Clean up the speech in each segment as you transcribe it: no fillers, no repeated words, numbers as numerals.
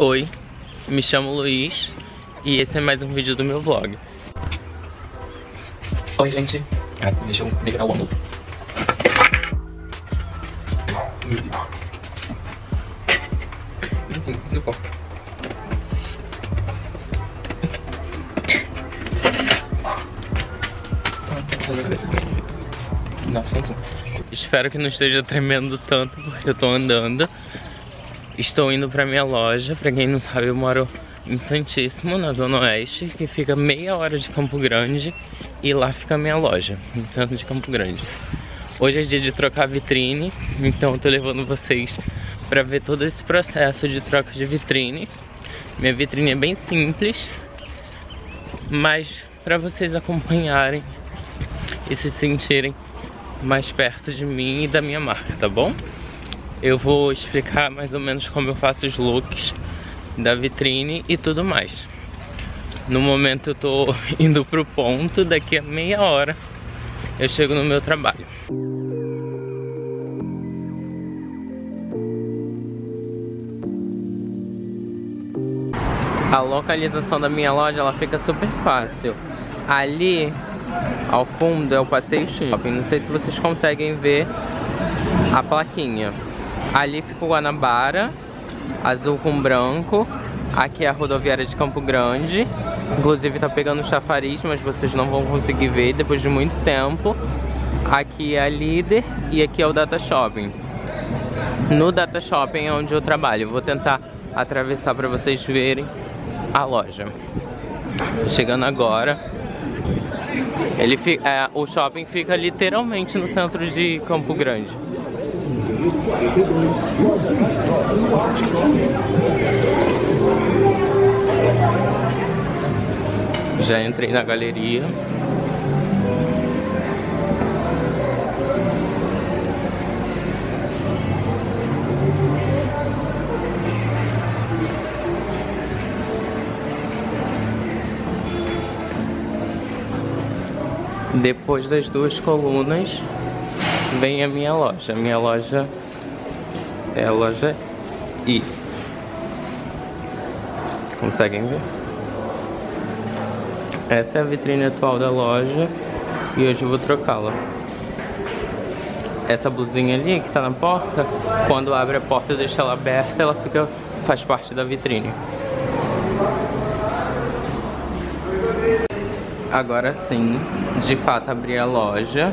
Oi, me chamo Luiz e esse é mais um vídeo do meu vlog. Oi, gente. Deixa eu ligar o ângulo. Espero que não esteja tremendo tanto, porque eu tô andando. Estou indo pra minha loja. Pra quem não sabe, eu moro em Santíssimo, na Zona Oeste, que fica meia hora de Campo Grande. E lá fica a minha loja, no centro de Campo Grande. Hoje é dia de trocar vitrine, então eu tô levando vocês pra ver todo esse processo de troca de vitrine. Minha vitrine é bem simples, mas pra vocês acompanharem e se sentirem mais perto de mim e da minha marca, tá bom? Eu vou explicar mais ou menos como eu faço os looks da vitrine e tudo mais. No momento eu tô indo pro ponto, daqui a meia hora eu chego no meu trabalho. A localização da minha loja, ela fica super fácil. Ali ao fundo é o Passeio Shopping, não sei se vocês conseguem ver a plaquinha. Ali fica o Guanabara, azul com branco. Aqui é a rodoviária de Campo Grande. Inclusive tá pegando chafariz, mas vocês não vão conseguir ver depois de muito tempo. Aqui é a Líder e aqui é o Data Shopping. No Data Shopping é onde eu trabalho. Vou tentar atravessar pra vocês verem a loja. Chegando agora. Ele fica, o shopping fica literalmente no centro de Campo Grande. Já entrei na galeria. Depois das duas colunas vem a minha loja. Minha loja é a loja I. Conseguem ver? Essa é a vitrine atual da loja e hoje eu vou trocá-la. Essa blusinha ali que tá na porta, quando abre a porta eu deixo ela aberta, ela fica, faz parte da vitrine. Agora sim, de fato abri a loja,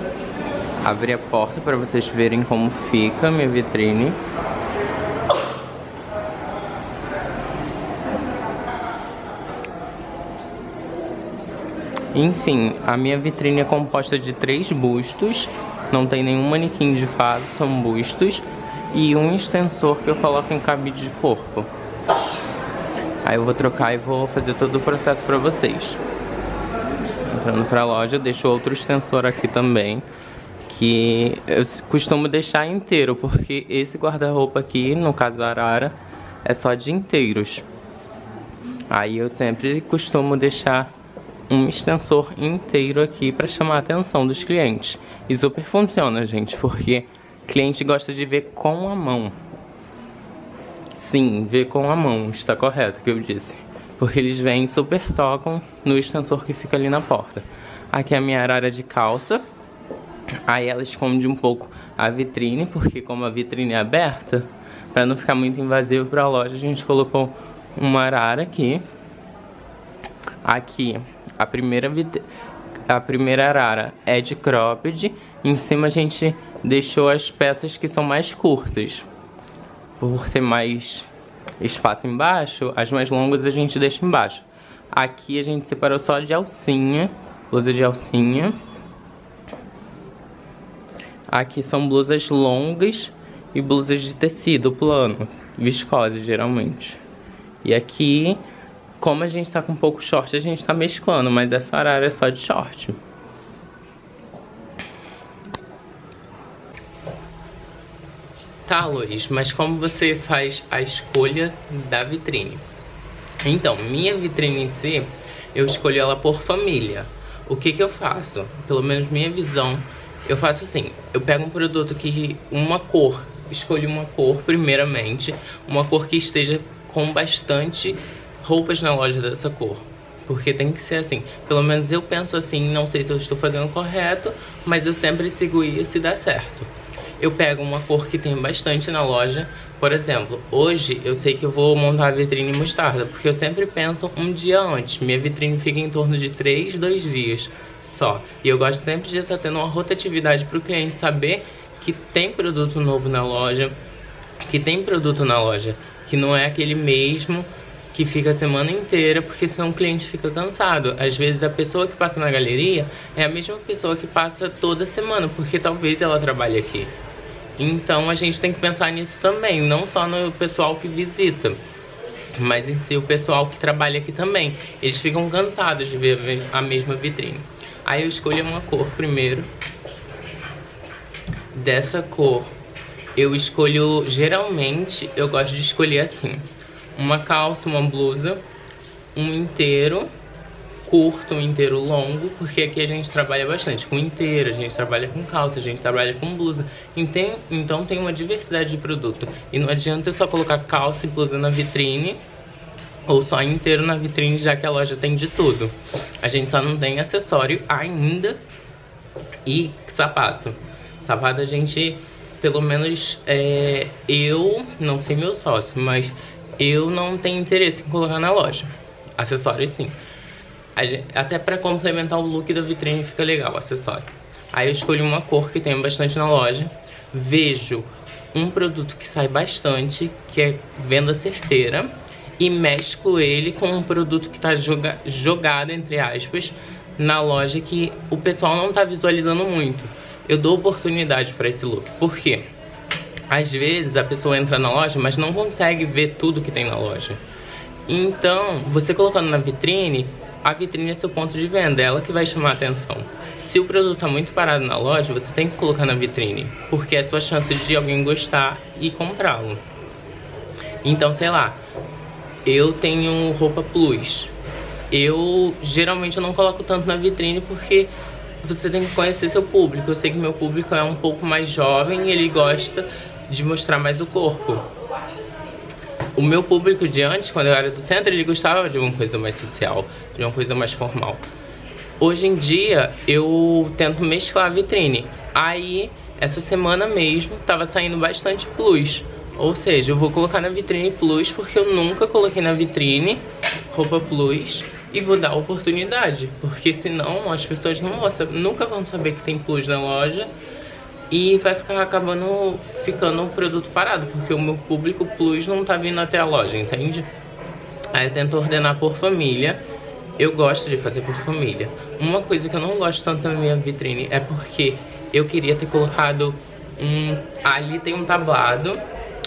abri a porta para vocês verem como fica a minha vitrine. Enfim, a minha vitrine é composta de 3 bustos, não tem nenhum manequim de fato, são bustos, e um extensor que eu coloco em cabide de corpo. Aí eu vou trocar e vou fazer todo o processo para vocês. Entrando pra loja, eu deixo outro extensor aqui também, que eu costumo deixar inteiro, porque esse guarda-roupa aqui, no caso da arara, é só de inteiros. Aí eu sempre costumo deixar um extensor inteiro aqui pra chamar a atenção dos clientes. E super funciona, gente, porque cliente gosta de ver com a mão. Sim, ver com a mão, está correto o que eu disse. Porque eles vêm e super tocam no extensor que fica ali na porta. Aqui é a minha arara de calça. Aí ela esconde um pouco a vitrine, porque como a vitrine é aberta, para não ficar muito invasivo para a loja, a gente colocou uma arara aqui. Aqui, a primeira arara é de cropped. Em cima a gente deixou as peças que são mais curtas, por ter mais espaço embaixo, as mais longas a gente deixa embaixo. Aqui a gente separou só de alcinha, blusa de alcinha. Aqui são blusas longas e blusas de tecido plano, viscose geralmente. E aqui, como a gente tá com pouco short, a gente tá mesclando, mas essa arara é só de short. Tá, Luiz, mas como você faz a escolha da vitrine? Então, minha vitrine em si, eu escolhi ela por família. O que que eu faço? Pelo menos minha visão, eu faço assim. Eu pego um produto que... uma cor. Escolho uma cor, primeiramente. Uma cor que esteja com bastante roupas na loja dessa cor. Porque tem que ser assim. Pelo menos eu penso assim, não sei se eu estou fazendo correto, mas eu sempre sigo isso e dá certo. Eu pego uma cor que tem bastante na loja. Por exemplo, hoje eu sei que eu vou montar a vitrine mostarda, porque eu sempre penso um dia antes. Minha vitrine fica em torno de 3 a 2 dias só. E eu gosto sempre de estar tendo uma rotatividade para o cliente saber que tem produto novo na loja, que não é aquele mesmo que fica a semana inteira, porque senão o cliente fica cansado. Às vezes a pessoa que passa na galeria é a mesma pessoa que passa toda semana, porque talvez ela trabalhe aqui. Então a gente tem que pensar nisso também, não só no pessoal que visita, mas em si o pessoal que trabalha aqui também. Eles ficam cansados de ver a mesma vitrine. Aí eu escolho uma cor primeiro. Dessa cor eu escolho, geralmente eu gosto de escolher assim: uma calça, uma blusa, um inteiro curto, um inteiro longo, porque aqui a gente trabalha bastante com inteiro, a gente trabalha com calça, a gente trabalha com blusa, então tem uma diversidade de produto. E não adianta eu só colocar calça e blusa na vitrine, ou só inteiro na vitrine, já que a loja tem de tudo. A gente só não tem acessório ainda e sapato. Sapato a gente, pelo menos eu, não sei meu sócio, mas eu não tenho interesse em colocar na loja. Acessórios sim. Até pra complementar o look da vitrine fica legal o acessório. Aí eu escolho uma cor que tem bastante na loja. Vejo um produto que sai bastante, que é venda certeira, e mesclo ele com um produto que tá jogado, entre aspas, na loja, que o pessoal não tá visualizando muito. Eu dou oportunidade pra esse look. Por quê? Às vezes a pessoa entra na loja, mas não consegue ver tudo que tem na loja. Então, você colocando na vitrine, a vitrine é seu ponto de venda, é ela que vai chamar a atenção. Se o produto está muito parado na loja, você tem que colocar na vitrine, porque é a sua chance de alguém gostar e comprá-lo. Então, sei lá, eu tenho roupa plus. Eu geralmente não coloco tanto na vitrine porque você tem que conhecer seu público. Eu sei que meu público é um pouco mais jovem e ele gosta de mostrar mais o corpo. O meu público de antes, quando eu era do centro, ele gostava de uma coisa mais social, de uma coisa mais formal. Hoje em dia, eu tento mesclar a vitrine. Aí, essa semana mesmo, tava saindo bastante plus. Ou seja, eu vou colocar na vitrine plus, porque eu nunca coloquei na vitrine roupa plus. E vou dar oportunidade, porque senão as pessoas nunca vão saber que tem plus na loja e vai ficar ficando um produto parado, porque o meu público plus não tá vindo até a loja, entende? Aí eu tento ordenar por família. Eu gosto de fazer por família. Uma coisa que eu não gosto tanto na minha vitrine é porque eu queria ter colocado um... Ali tem um tablado.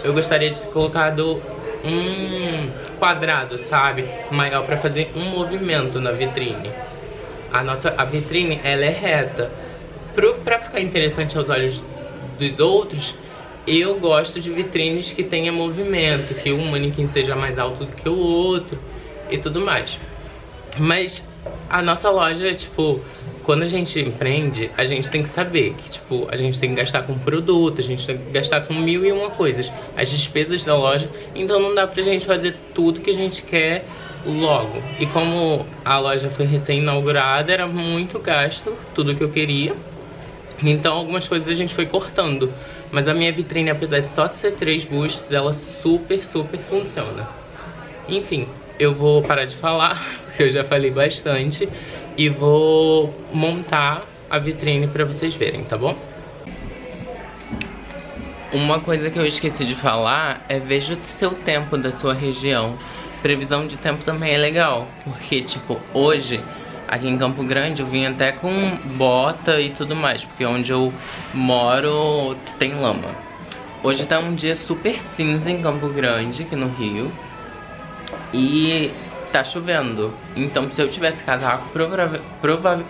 Eu gostaria de ter colocado um quadrado, sabe, maior, para fazer um movimento na vitrine. A vitrine, ela é reta. Para ficar interessante aos olhos dos outros, eu gosto de vitrines que tenha movimento, que um manequim seja mais alto do que o outro e tudo mais. Mas a nossa loja, tipo, quando a gente empreende, a gente tem que saber que, tipo, a gente tem que gastar com produto, a gente tem que gastar com 1001 coisas, as despesas da loja. Então não dá pra gente fazer tudo que a gente quer logo. E como a loja foi recém-inaugurada, era muito gasto, tudo que eu queria. Então algumas coisas a gente foi cortando. Mas a minha vitrine, apesar de só ser 3 bustos, ela super, super funciona. Enfim, eu vou parar de falar, porque eu já falei bastante, e vou montar a vitrine pra vocês verem, tá bom? Uma coisa que eu esqueci de falar é: veja o seu tempo da sua região. Previsão de tempo também é legal, porque, tipo, hoje, aqui em Campo Grande, eu vim até com bota e tudo mais, porque onde eu moro tem lama. Hoje tá um dia super cinza em Campo Grande, aqui no Rio, e tá chovendo. Então, se eu tivesse casaco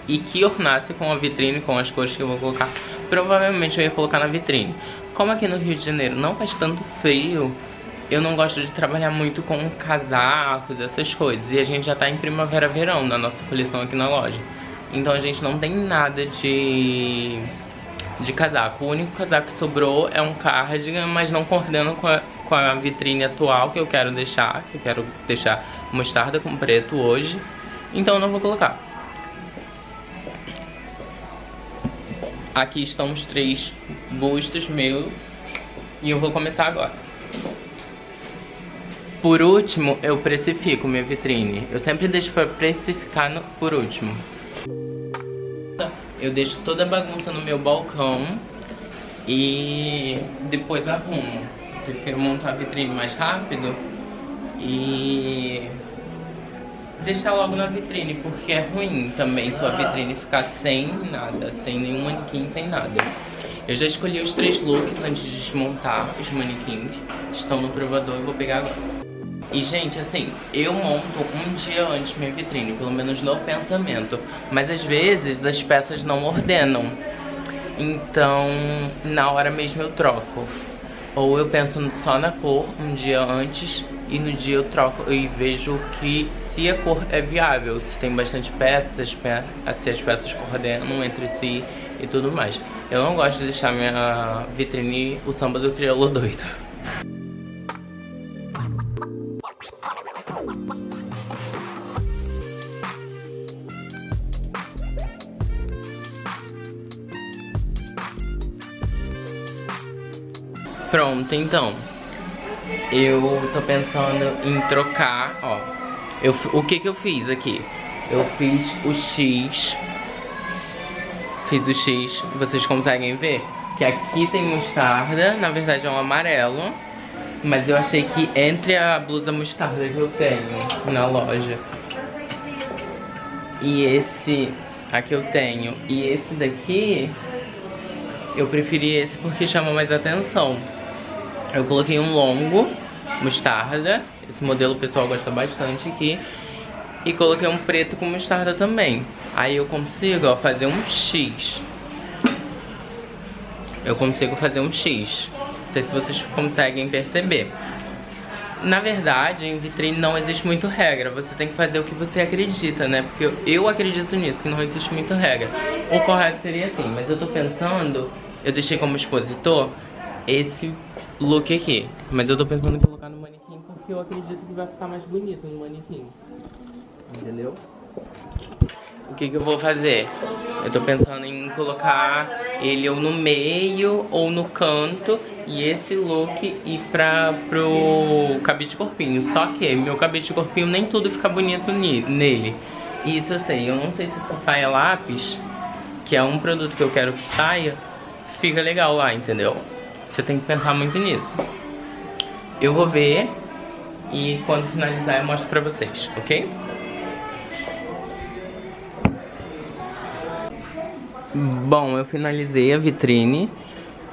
e que ornasse com a vitrine, com as cores que eu vou colocar, provavelmente eu ia colocar na vitrine. Como aqui no Rio de Janeiro não faz tanto frio, eu não gosto de trabalhar muito com casacos, essas coisas. E a gente já tá em primavera, verão na nossa coleção aqui na loja. Então a gente não tem nada de casaco. O único casaco que sobrou é um cardigan, mas não coordena com a qual é a vitrine atual que eu quero deixar. Eu quero deixar mostarda com preto hoje, então eu não vou colocar. Aqui estão os 3 bustos meu e eu vou começar agora. Por último, eu precifico minha vitrine. Eu sempre deixo pra precificar por último. Eu deixo toda a bagunça no meu balcão e depois arrumo. Prefiro montar a vitrine mais rápido e deixar logo na vitrine, porque é ruim também sua vitrine ficar sem nada, sem nenhum manequim, sem nada. Eu já escolhi os 3 looks antes de desmontar os manequins. Estão no provador, eu vou pegar agora. E, gente, assim, eu monto um dia antes minha vitrine, pelo menos no pensamento. Mas, às vezes, as peças não ordenam. Então, na hora mesmo eu troco. Ou eu penso só na cor um dia antes e no dia eu troco e vejo que se a cor é viável, se tem bastante peças, se as peças coordenam entre si e tudo mais. Eu não gosto de deixar minha vitrine o samba do crioulo doido. Pronto, então, eu tô pensando em trocar, ó, o que que eu fiz aqui? Eu fiz o X, vocês conseguem ver? Que aqui tem mostarda, na verdade é um amarelo, mas eu achei que entre a blusa mostarda que eu tenho na loja e esse aqui eu tenho, e esse daqui, eu preferi esse porque chama mais atenção. Eu coloquei um longo, mostarda, esse modelo o pessoal gosta bastante aqui. E coloquei um preto com mostarda também. Aí eu consigo, ó, fazer um X. Eu consigo fazer um X. Não sei se vocês conseguem perceber. Na verdade, em vitrine não existe muito regra. Você tem que fazer o que você acredita, né? Porque eu acredito nisso, que não existe muito regra. O correto seria assim, mas eu tô pensando... Eu deixei como expositor esse look aqui. Mas eu tô pensando em colocar no manequim porque eu acredito que vai ficar mais bonito no manequim. Entendeu? O que que eu vou fazer? Eu tô pensando em colocar ele ou no meio ou no canto. E esse look ir pro cabide corpinho. Só que meu cabide corpinho nem tudo fica bonito nele. Isso eu sei. Eu não sei se essa saia lápis, que é um produto que eu quero que saia, fica legal lá, entendeu? Você tem que pensar muito nisso. Eu vou ver e quando finalizar eu mostro pra vocês, ok? Bom, eu finalizei a vitrine.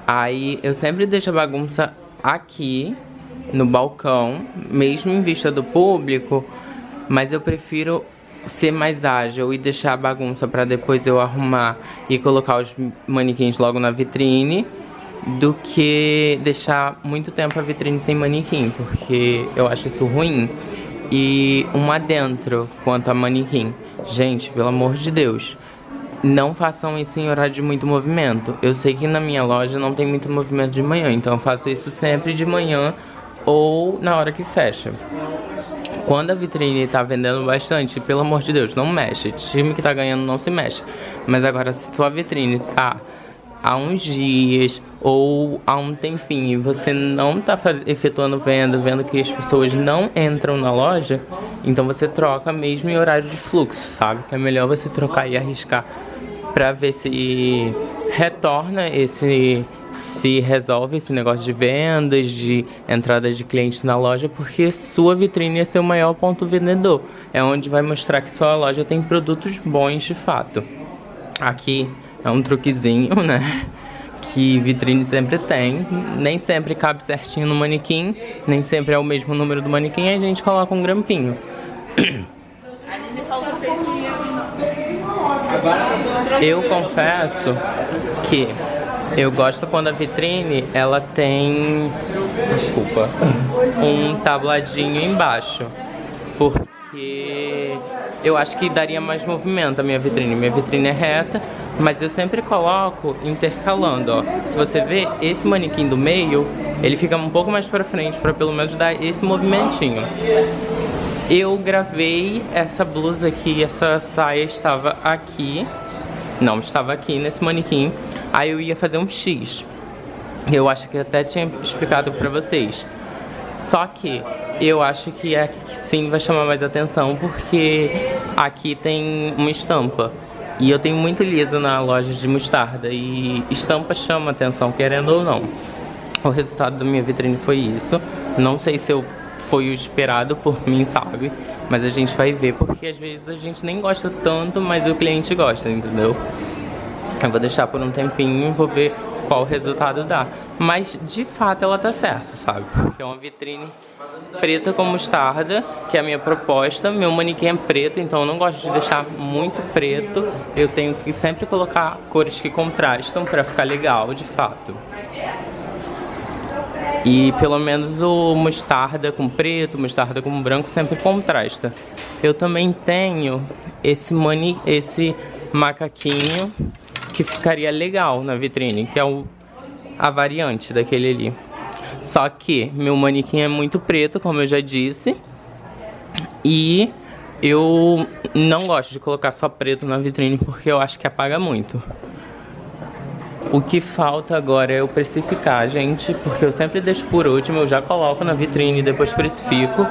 Aí eu sempre deixo a bagunça aqui no balcão, mesmo em vista do público, mas eu prefiro ser mais ágil e deixar a bagunça pra depois eu arrumar e colocar os manequins logo na vitrine, do que deixar muito tempo a vitrine sem manequim, porque eu acho isso ruim. E um adentro quanto a manequim. Gente, pelo amor de Deus, não façam isso em horário de muito movimento. Eu sei que na minha loja não tem muito movimento de manhã, então eu faço isso sempre de manhã ou na hora que fecha. Quando a vitrine tá vendendo bastante, pelo amor de Deus, não mexe. O time que tá ganhando não se mexe. Mas agora, se sua vitrine tá há uns dias ou há um tempinho e você não tá efetuando venda, vendo que as pessoas não entram na loja, então você troca mesmo em horário de fluxo, sabe? Que é melhor você trocar e arriscar pra ver se retorna esse... se resolve esse negócio de vendas, de entrada de clientes na loja, porque sua vitrine é seu maior ponto vendedor. É onde vai mostrar que sua loja tem produtos bons de fato. Aqui é um truquezinho, né? Que vitrine sempre tem. Nem sempre cabe certinho no manequim, nem sempre é o mesmo número do manequim, aí a gente coloca um grampinho. Eu confesso que eu gosto quando a vitrine, ela tem, desculpa, um tabladinho embaixo, porque porque eu acho que daria mais movimento a minha vitrine. Minha vitrine é reta, mas eu sempre coloco intercalando, ó. Se você vê, esse manequim do meio, ele fica um pouco mais pra frente, pra pelo menos dar esse movimentinho. Eu gravei essa blusa aqui, essa saia estava aqui. Não, estava aqui nesse manequim. Aí eu ia fazer um X. Eu acho que até tinha explicado pra vocês. Só que eu acho que aqui sim vai chamar mais atenção, porque aqui tem uma estampa. E eu tenho muito liso na loja de mostarda, e estampa chama atenção, querendo ou não. O resultado da minha vitrine foi isso. Não sei se foi o esperado por mim, sabe? Mas a gente vai ver, porque às vezes a gente nem gosta tanto, mas o cliente gosta, entendeu? Eu vou deixar por um tempinho, vou ver qual o resultado dá. Mas de fato ela tá certa, sabe? Porque é uma vitrine preta com mostarda, que é a minha proposta. Meu manequim é preto, então eu não gosto de deixar muito preto. Eu tenho que sempre colocar cores que contrastam pra ficar legal, de fato. E pelo menos o mostarda com preto, mostarda com branco sempre contrasta. Eu também tenho esse macaquinho, que ficaria legal na vitrine, que é a variante daquele ali. Só que meu manequim é muito preto, como eu já disse, e eu não gosto de colocar só preto na vitrine, porque eu acho que apaga muito. O que falta agora é eu precificar, gente, porque eu sempre deixo por último, eu já coloco na vitrine e depois precifico.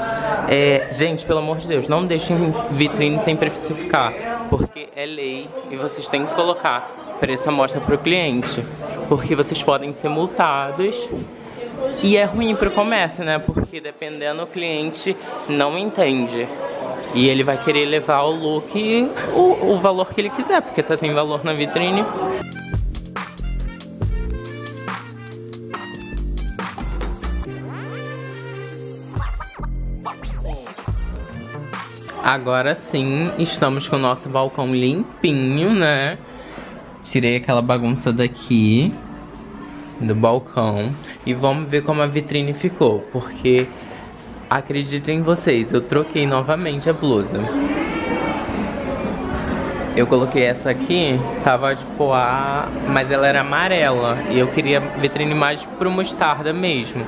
Gente, pelo amor de Deus, não deixem vitrine sem precificar, porque é lei e vocês têm que colocar preço à mostra para o cliente, porque vocês podem ser multados. E é ruim para o comércio, né? Porque dependendo, o cliente não entende. E ele vai querer levar o look e o valor que ele quiser, porque tá sem valor na vitrine. Agora sim, estamos com o nosso balcão limpinho, né? Tirei aquela bagunça daqui, do balcão. E vamos ver como a vitrine ficou, porque, acreditem em vocês, eu troquei novamente a blusa. Eu coloquei essa aqui, tava tipo a... mas ela era amarela, e eu queria a vitrine mais pro mostarda mesmo.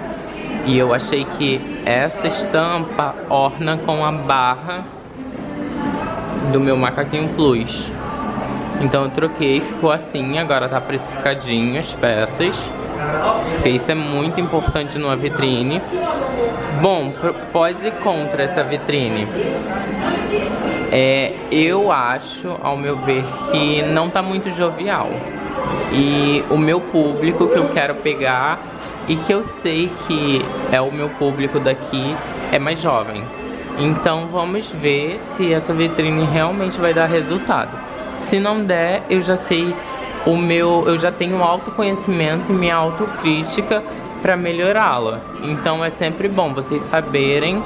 E eu achei que essa estampa orna com a barra do meu macaquinho plus. Então eu troquei, ficou assim, agora tá precificadinho as peças, porque isso é muito importante numa vitrine. Bom, pós e contra essa vitrine. Eu acho, ao meu ver, que não tá muito jovial. E o meu público que eu quero pegar, e que eu sei que é o meu público daqui, é mais jovem. Então vamos ver se essa vitrine realmente vai dar resultado. Se não der, eu já sei eu já tenho autoconhecimento e minha autocrítica para melhorá-la. Então é sempre bom vocês saberem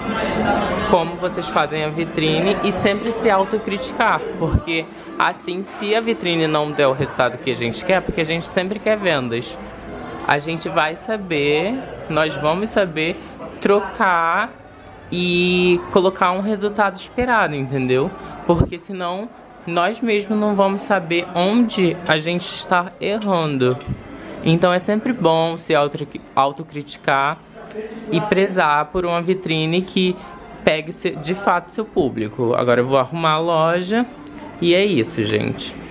como vocês fazem a vitrine e sempre se autocriticar, porque assim, se a vitrine não der o resultado que a gente quer, porque a gente sempre quer vendas, a gente vai saber, nós vamos saber trocar e colocar um resultado esperado, entendeu? Porque senão nós mesmos não vamos saber onde a gente está errando. Então é sempre bom se autocriticar e prezar por uma vitrine que pegue de fato seu público. Agora eu vou arrumar a loja e é isso, gente.